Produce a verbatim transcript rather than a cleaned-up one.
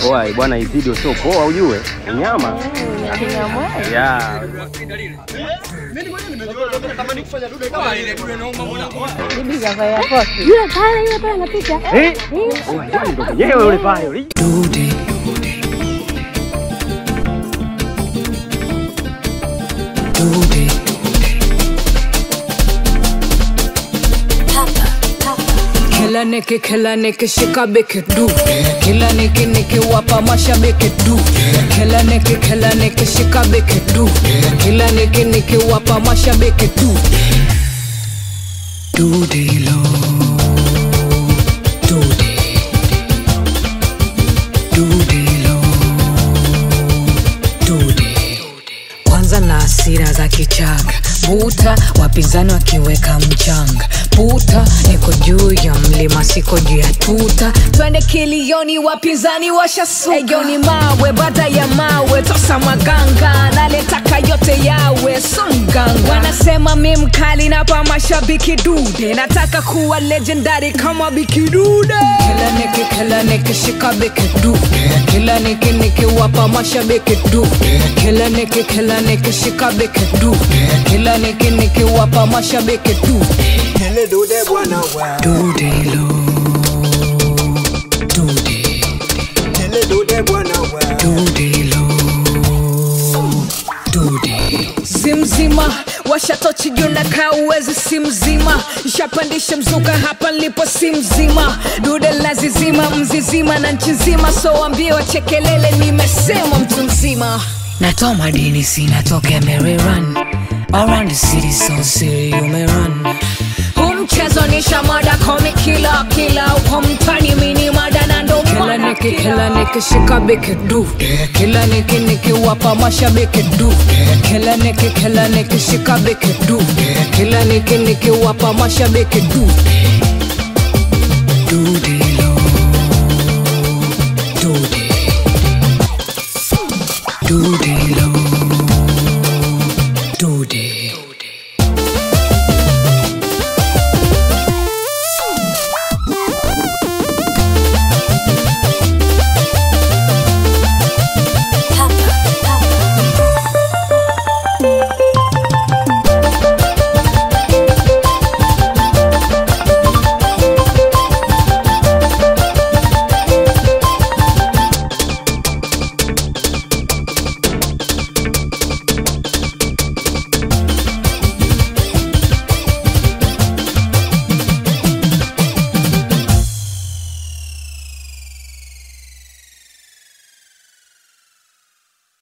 Poa bwana, hii video sio poa ujue. Nyama. Nyama. Yeah. Mimi ngoja nimezoea kama nikufanya dude kama ile dude naomba mbona. Bibi java ya kosi. Yule pale yule pale anapiga. Eh? Unajani ndio yeye yule pale yule. Dude. Dude. Kilane ke khilane ke shika beke do kilane ke neke wapa masha beke do kilane ke khilane ke shika beke do kilane ke neke wapa masha beke do do de lo do de do de lo do de kwanza na hasira za kichanga buta wapinzani wakiweka mchanga puta niko juu ya mlima siko juu ya tuta twende kilioni wapinzani washasuka eyo ni mawe baada ya mawe tosa maganga naletaka yote yawe songanga wanasema mimi mkali na pa mashabiki dude nataka kuwa legendary kama biki dude kila niki kila niki shika biki dude kila niki niki wapa mashabiki dude kila niki kila niki shika biki dude kila niki niki wapa mashabiki dude do they wanna wow do they lo do they tell do they wanna wow do they lo do they zimzima washatochi juna kauwezi simzima nishapandisha mzuka hapa nilipo simzima dude lazizima mzizima na nchi nzima so waambie wachekelele nimesema mtu mzima natoa madini sinatoke merry run around the city so silly you may run Chazonisha mada komi kila kila ukomtani mini mada na ndo kila niki kila niki shika beke do kila niki niki wapa masha beke do kila niki kila niki shika beke do kila niki niki wapa masha beke do do de lo do de do